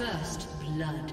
First blood.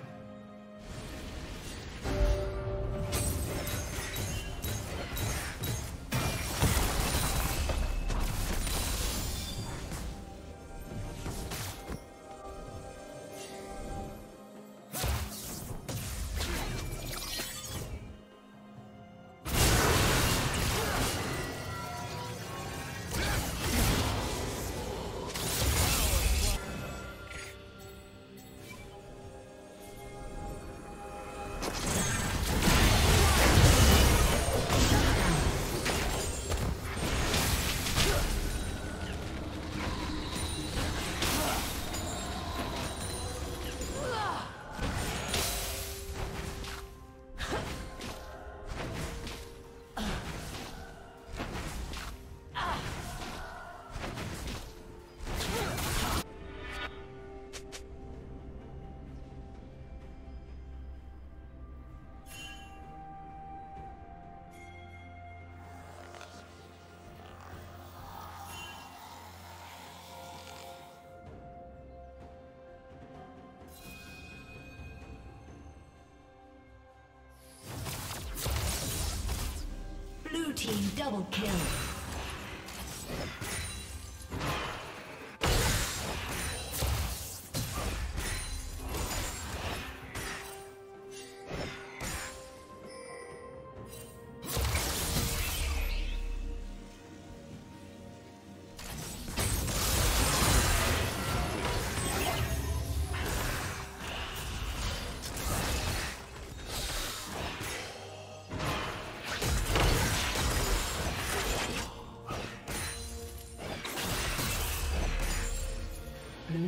Team double kill. Blue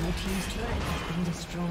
Your team's turret has been destroyed.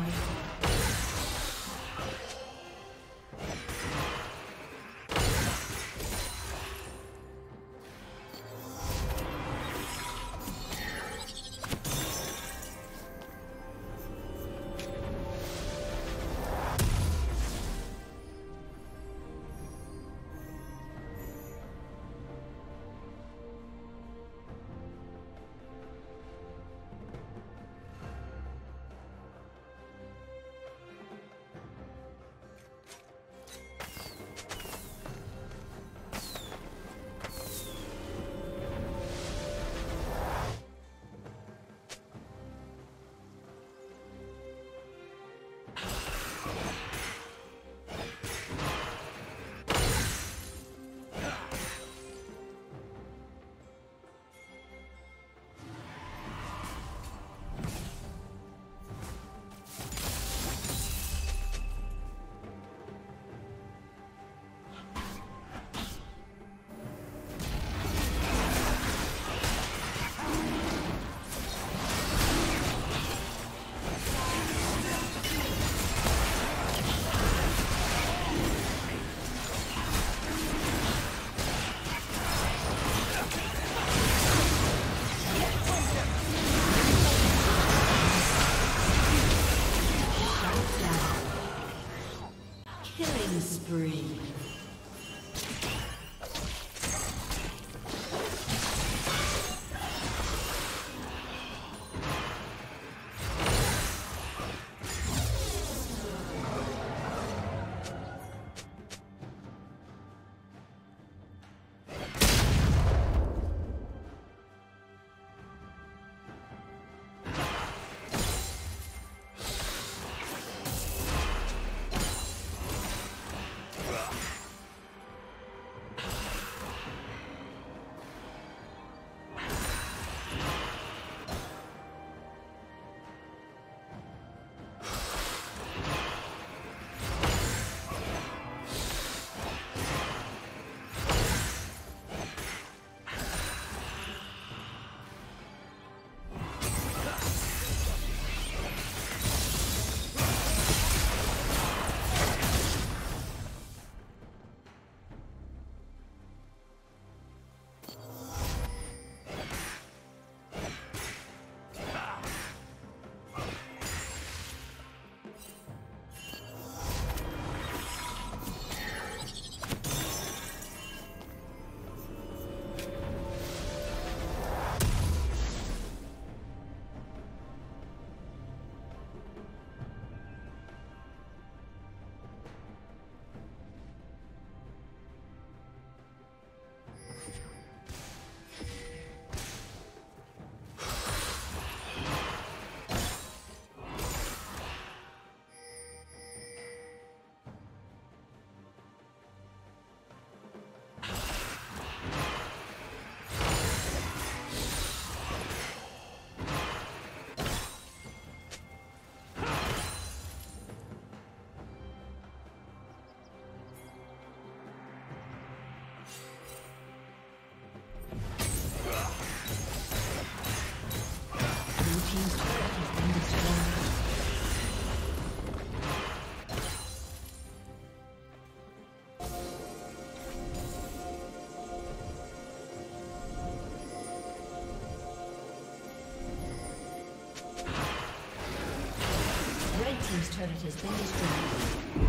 turret has been destroyed.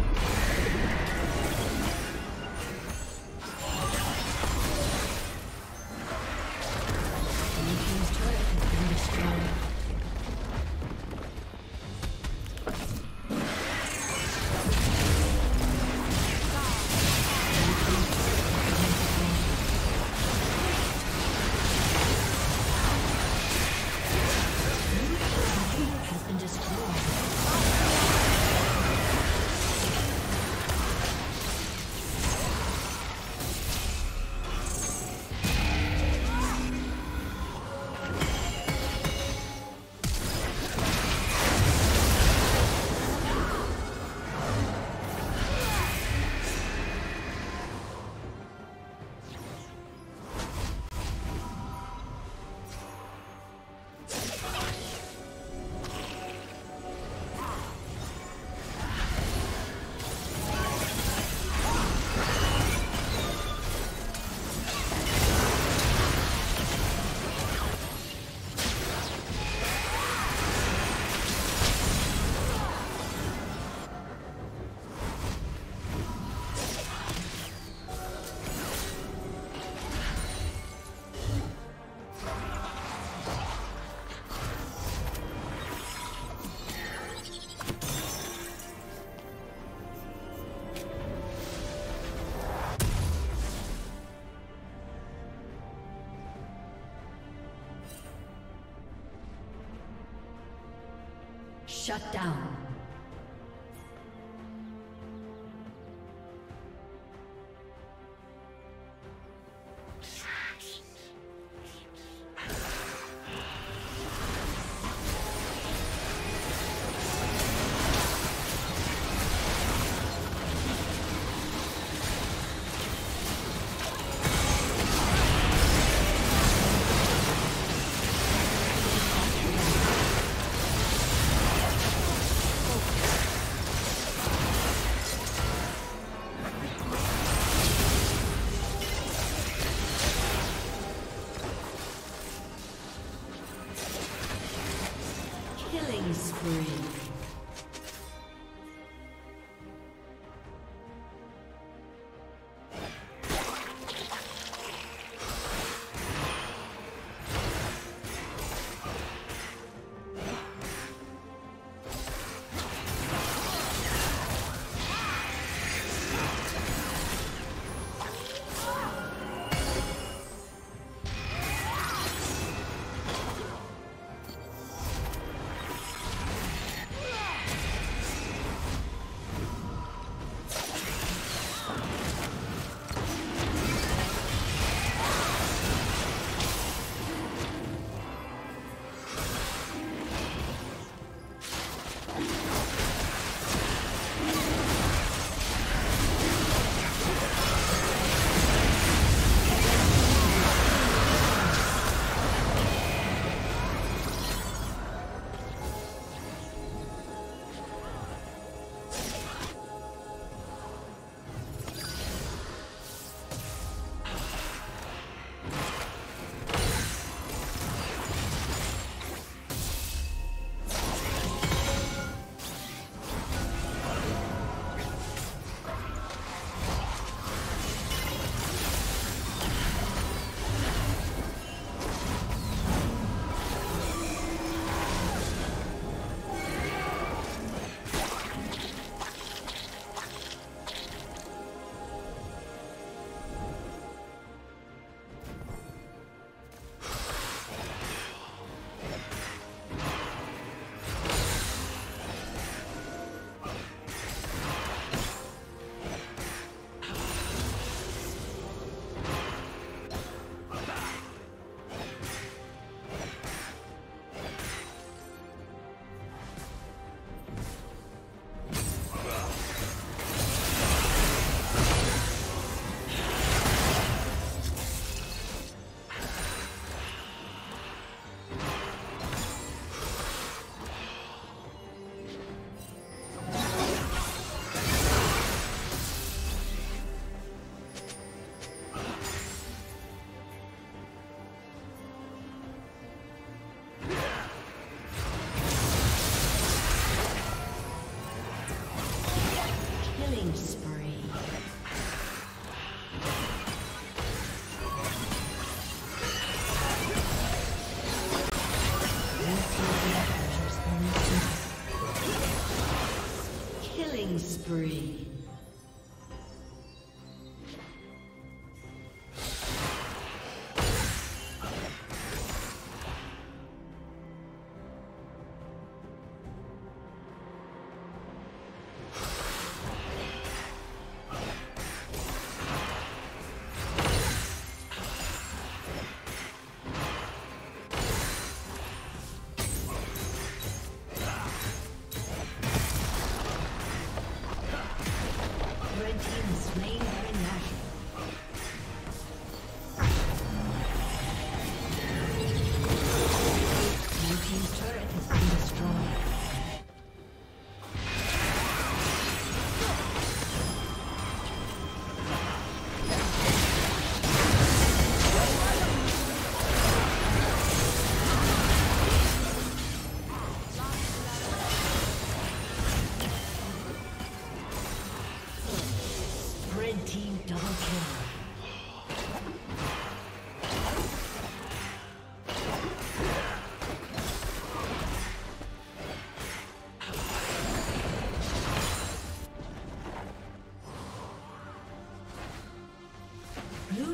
Shut down.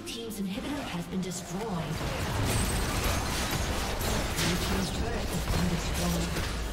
team's inhibitor has been destroyed. Blue team's turret has been destroyed.